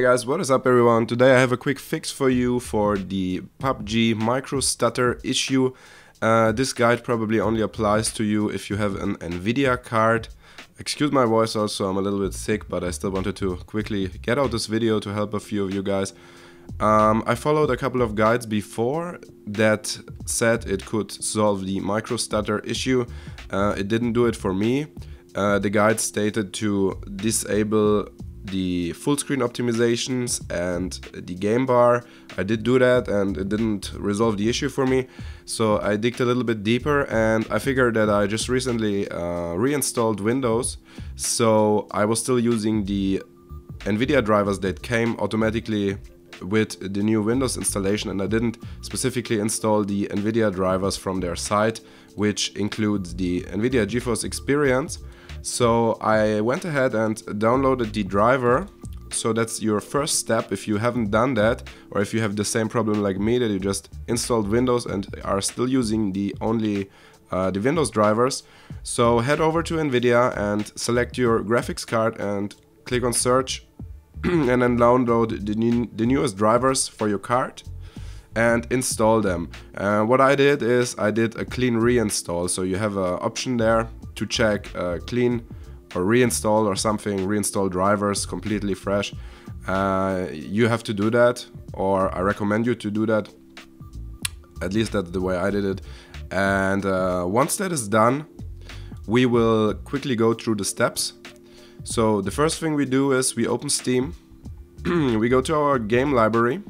Hey guys, what is up everyone? Today I have a quick fix for you for the PUBG micro stutter issue. This guide probably only applies to you if you have an NVIDIA card. Excuse my voice also, I'm a little bit sick, but I still wanted to quickly get out this video to help a few of you guys. I followed a couple of guides before that said it could solve the micro stutter issue. It didn't do it for me. The guide stated to disable the full screen optimizations and the game bar. I did do that and it didn't resolve the issue for me, so I digged a little bit deeper and I figured that I just recently reinstalled Windows, so I was still using the NVIDIA drivers that came automatically with the new Windows installation, and I didn't specifically install the NVIDIA drivers from their site, which includes the NVIDIA GeForce Experience. So I went ahead and downloaded the driver, so that's your first step if you haven't done that, or if you have the same problem like me that you just installed Windows and are still using the only the Windows drivers. So head over to NVIDIA and select your graphics card and click on search and then download the newest drivers for your card and install them. What I did is I did a clean reinstall, so you have an option there to check clean or reinstall or something, reinstall drivers completely fresh. You have to do that, or I recommend you to do that, at least that's the way I did it. And once that is done, we will quickly go through the steps. So the first thing we do is we open Steam, we go to our game library,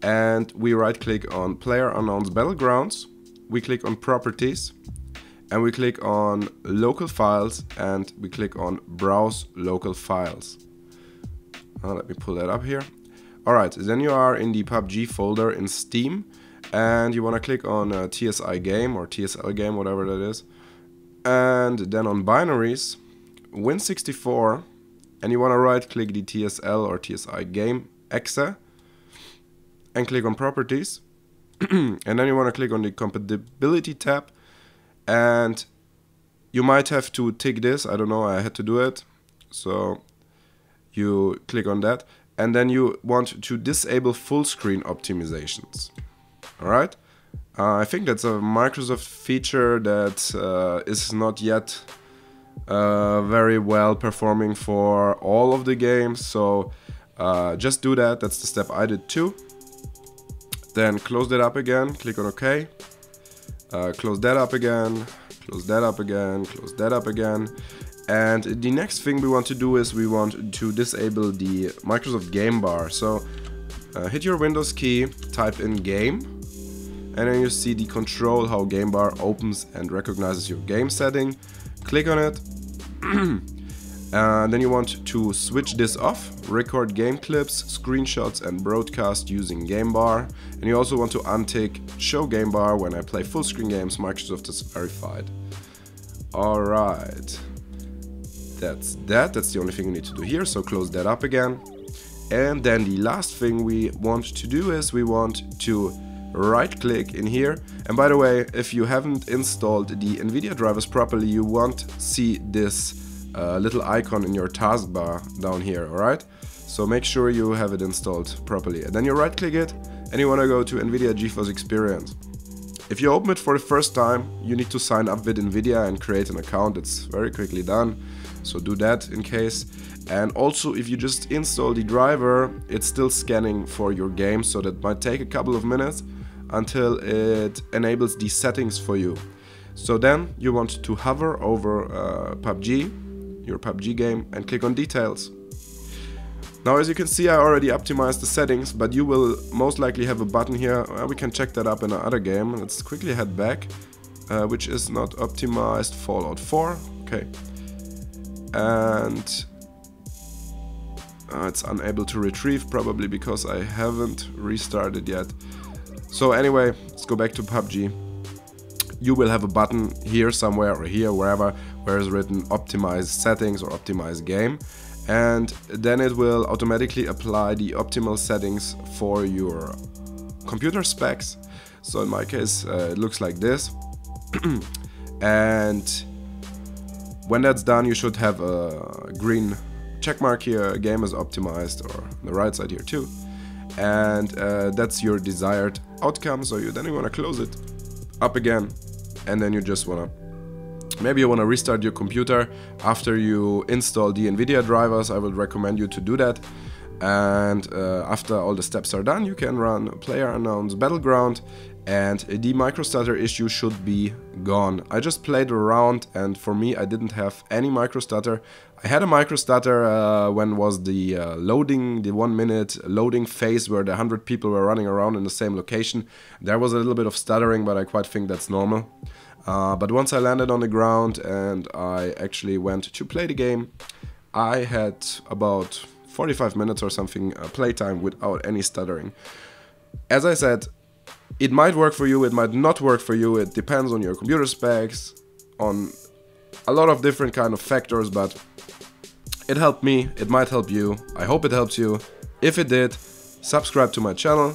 and we right click on PlayerUnknown's Battlegrounds, we click on Properties, and we click on Local Files, and we click on Browse Local Files. Let me pull that up here. Alright, then you are in the PUBG folder in Steam, and you want to click on TslGame or TslGame, whatever that is, and then on Binaries, Win64, and you want to right click the TSL or TslGame exe, and click on Properties and then you want to click on the Compatibility tab, and you might have to tick this, I don't know, I had to do it, so you click on that, and then you want to disable full screen optimizations. Alright, I think that's a Microsoft feature that is not yet very well performing for all of the games, so just do that, that's the step I did too. Then close that up again, click on OK, close that up again, close that up again, close that up again. And the next thing we want to do is we want to disable the Microsoft game bar. So hit your Windows key, type in game, and then you see the control how game bar opens and recognizes your game setting. Click on it. Then you want to switch this off, record game clips, screenshots and broadcast using game bar. And you also want to untick show game bar when I play full screen games, Microsoft is verified. Alright, that's the only thing you need to do here, so close that up again. And then the last thing we want to do is we want to right click in here, and by the way, if you haven't installed the NVIDIA drivers properly, you won't see this little icon in your taskbar down here, alright? So make sure you have it installed properly. And then you right click it and you want to go to NVIDIA GeForce Experience. If you open it for the first time, you need to sign up with NVIDIA and create an account. It's very quickly done, so do that in case. And also if you just install the driver, it's still scanning for your game, so that might take a couple of minutes until it enables the settings for you. So then you want to hover over PUBG, your PUBG game, and click on details. Now as you can see, I already optimized the settings, but you will most likely have a button here. We can check that up in another game. Let's quickly head back, which is not optimized, Fallout 4, okay. And it's unable to retrieve, probably because I haven't restarted yet. So anyway, let's go back to PUBG. You will have a button here somewhere, or here, wherever, where is written optimize settings or optimize game, and then it will automatically apply the optimal settings for your computer specs. So in my case it looks like this and when that's done you should have a green checkmark here, game is optimized, or on the right side here too. And that's your desired outcome. So you want to close it up again, and then you just want to, maybe you want to restart your computer after you install the NVIDIA drivers. I would recommend you to do that. And after all the steps are done, you can run PlayerUnknown's Battleground, and the MicroStarter issue should be gone. I just played around, and for me, I didn't have any MicroStarter. I had a MicroStarter when was the loading, the 1 minute loading phase where the 100 people were running around in the same location. There was a little bit of stuttering, but I quite think that's normal. But once I landed on the ground and I actually went to play the game, I had about 45 minutes or something playtime without any stuttering. As I said, it might work for you, it might not work for you, it depends on your computer specs, on a lot of different kind of factors, but it helped me, it might help you, I hope it helps you. If it did, subscribe to my channel,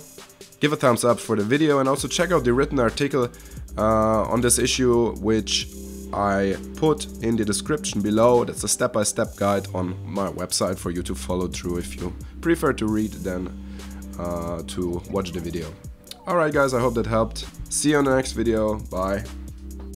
give a thumbs up for the video, and also check out the written article on this issue, which I put in the description below. That's a step-by-step guide on my website for you to follow through if you prefer to read than to watch the video. Alright guys, I hope that helped. See you on the next video. Bye.